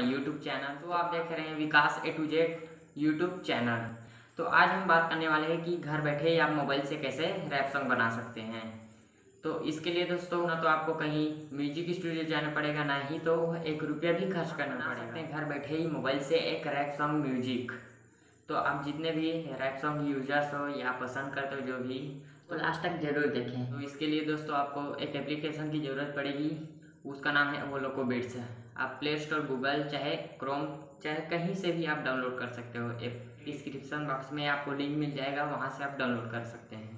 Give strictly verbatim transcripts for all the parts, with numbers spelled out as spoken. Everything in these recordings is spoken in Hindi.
My YouTube channel. तो आप देख रहे हैं Vikas A to Z YouTube channel. तो आज हम बात करने वाले हैं कि घर बैठे आप मोबाइल से कैसे रैप सॉन्ग बना सकते हैं। तो इसके लिए दोस्तों ना तो आपको कहीं म्यूजिक स्टूडियो जाना पड़ेगा, ना ही तो एक रुपया भी खर्च करना पड़ेगा। घर बैठे ही मोबाइल से एक रैप सॉन्ग म्यूजिक, तो आप जितने भी रैप सॉन्ग यूजर्स हो या पसंद करते हो जो भी, तो लास्ट तक जरूर देखें। तो इसके लिए दोस्तों आपको एक एप्लीकेशन की ज़रूरत पड़ेगी, उसका नाम है वोलोको बीट्स। आप प्ले स्टोर, गूगल, चाहे क्रोम, चाहे कहीं से भी आप डाउनलोड कर सकते हो। एक डिस्क्रिप्शन बॉक्स में आपको लिंक मिल जाएगा, वहाँ से आप डाउनलोड कर सकते हैं।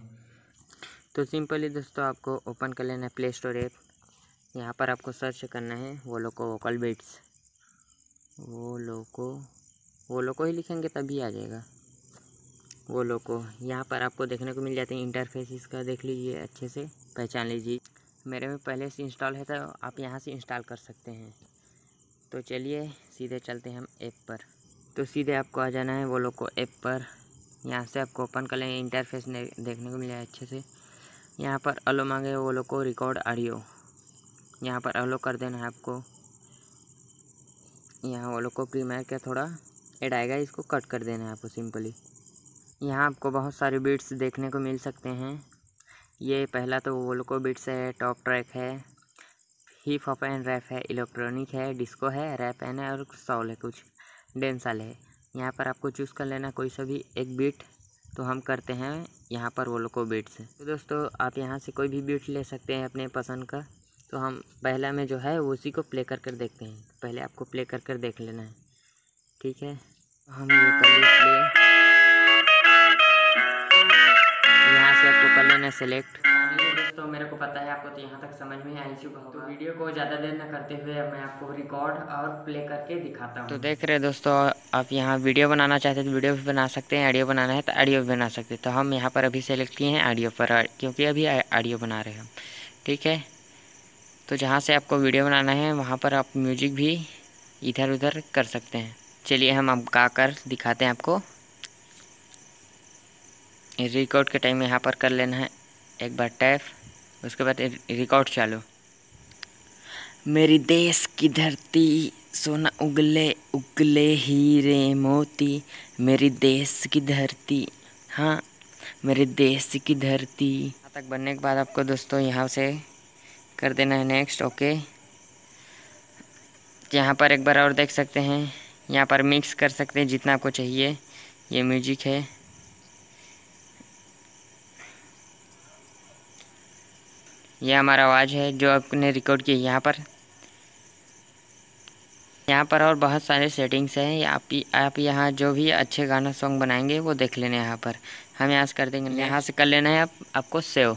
तो सिंपली दोस्तों आपको ओपन कर लेना है प्ले स्टोर ऐप। यहाँ पर आपको सर्च करना है Voloco vocal beats. Voloco Voloco ही लिखेंगे तभी आ जाएगा वोलोको। यहाँ पर आपको देखने को मिल जाते हैं इंटरफेस, इसका देख लीजिए, अच्छे से पहचान लीजिए। मेरे में पहले से इंस्टॉल है तो आप यहाँ से इंस्टॉल कर सकते हैं। तो चलिए सीधे चलते हैं हम ऐप पर। तो सीधे आपको आ जाना है वोलोको ऐप पर। यहाँ से आपको ओपन कर लेंगे, इंटरफेस देखने को मिला है अच्छे से। यहाँ पर अलो मांगे वोलोको रिकॉर्ड ऑडियो, यहाँ पर अलो कर देना है आपको। यहाँ वोलोको प्रीमियर का थोड़ा ऐड आएगा, इसको कट कर देना है आपको सिंपली। यहाँ आपको बहुत सारे बीट्स देखने को मिल सकते हैं। ये पहला तो वोलोको बीट्स है, टॉप ट्रैक है, हिप हॉप एंड रैप है, इलेक्ट्रॉनिक है, डिस्को है, रैप एन है और सॉल है, कुछ डेंसल है। यहाँ पर आपको चूज़ कर लेना कोई सा भी एक बीट। तो हम करते हैं यहाँ पर वोलोको बीट्स। तो दोस्तों आप यहाँ से कोई भी बीट ले सकते हैं अपने पसंद का। तो हम पहला में जो है उसी को प्ले कर कर देखते हैं। पहले आपको प्ले कर कर देख लेना है, ठीक है। हम ये कर प्ले, आपको कर लेना सेलेक्ट। दोस्तों मेरे को पता है आपको तो यहाँ तक समझ में आई चुका होगा। तो वीडियो को ज़्यादा देर न करते हुए मैं आपको रिकॉर्ड और प्ले करके दिखाता हूँ। तो देख रहे दोस्तों, आप यहाँ वीडियो बनाना चाहते हैं तो वीडियो भी बना सकते हैं, ऑडियो बनाना है तो ऑडियो भी बना सकते हैं। तो हम यहाँ पर अभी सेलेक्ट किए हैं ऑडियो पर, क्योंकि अभी ऑडियो बना रहे हैं हम, ठीक है। तो जहाँ से आपको वीडियो बनाना है वहाँ पर आप म्यूजिक भी इधर उधर कर सकते हैं। चलिए हम अब गा कर दिखाते हैं आपको। रिकॉर्ड के टाइम यहाँ पर कर लेना है एक बार टैप, उसके बाद रिकॉर्ड चालू। मेरी देश की धरती सोना उगले उगले हीरे मोती, मेरी देश की धरती, हाँ मेरे देश की धरती। यहाँ तक बनने के बाद आपको दोस्तों यहाँ से कर देना है नेक्स्ट, ओके। यहाँ पर एक बार और देख सकते हैं, यहाँ पर मिक्स कर सकते हैं जितना आपको चाहिए। ये म्यूजिक है, यह हमारा आवाज़ है जो आपने रिकॉर्ड की। यहाँ पर यहाँ पर और बहुत सारे सेटिंग्स हैं। आप आप यहाँ जो भी अच्छे गाना सॉन्ग बनाएंगे वो देख लेना है। यहाँ पर हम यहाँ से कर देंगे, यहाँ से कर लेना है आप, आपको सेव।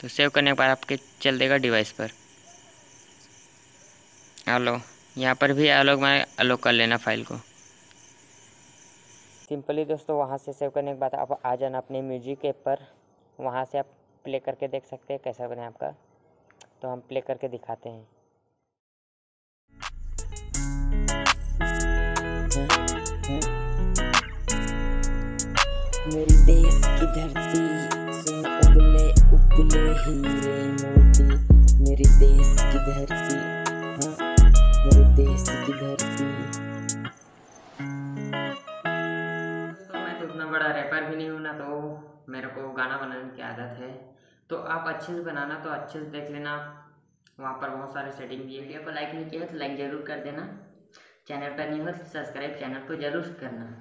तो सेव करने के बाद आपके चल देगा डिवाइस पर। आलो यहाँ पर भी आलो मैं अलो कर लेना फाइल को सिंपली। दोस्तों वहाँ से सेव करने के बाद आप आ जाना अपने म्यूजिक ऐप पर। वहाँ से आप प्ले करके देख सकते हैं कैसा बना आपका। तो हम प्ले करके दिखाते हैं। मेरी देश की धरती सोना उगले उगले हीरे मोती, मेरी देश की धरती, हाँ मेरी देश की धरती। तो मैं तो उतना बड़ा रैपर भी नहीं हूँ ना, तो मेरे को गाना बनाने की आदत है। तो आप अच्छे से बनाना, तो अच्छे से देख लेना। वहाँ पर बहुत सारे सेटिंग दिए। वीडियो को लाइक नहीं किया तो लाइक ज़रूर कर देना। चैनल पर नहीं हो तो सब्सक्राइब चैनल को ज़रूर करना।